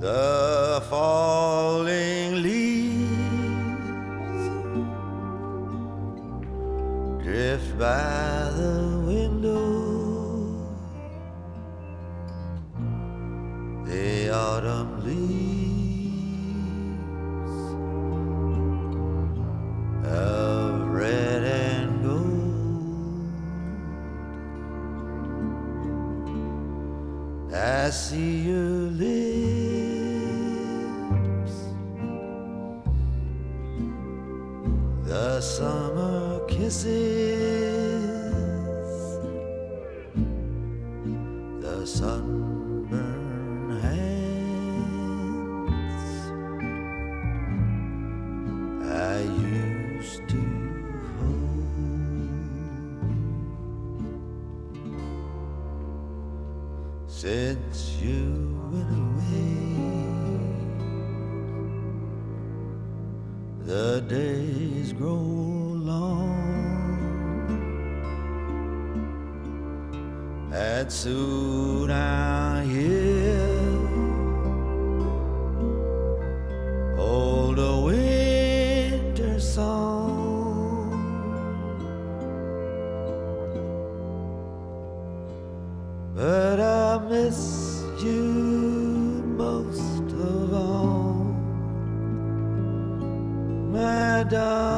the falling leaves drift by the window, the autumn leaves of red and gold. I see your lips, the summer kisses, the sunburned hands I used to hold. Since you went away, the days grow long, and soon I'll hear old winter song. But I miss you most of all, my darling.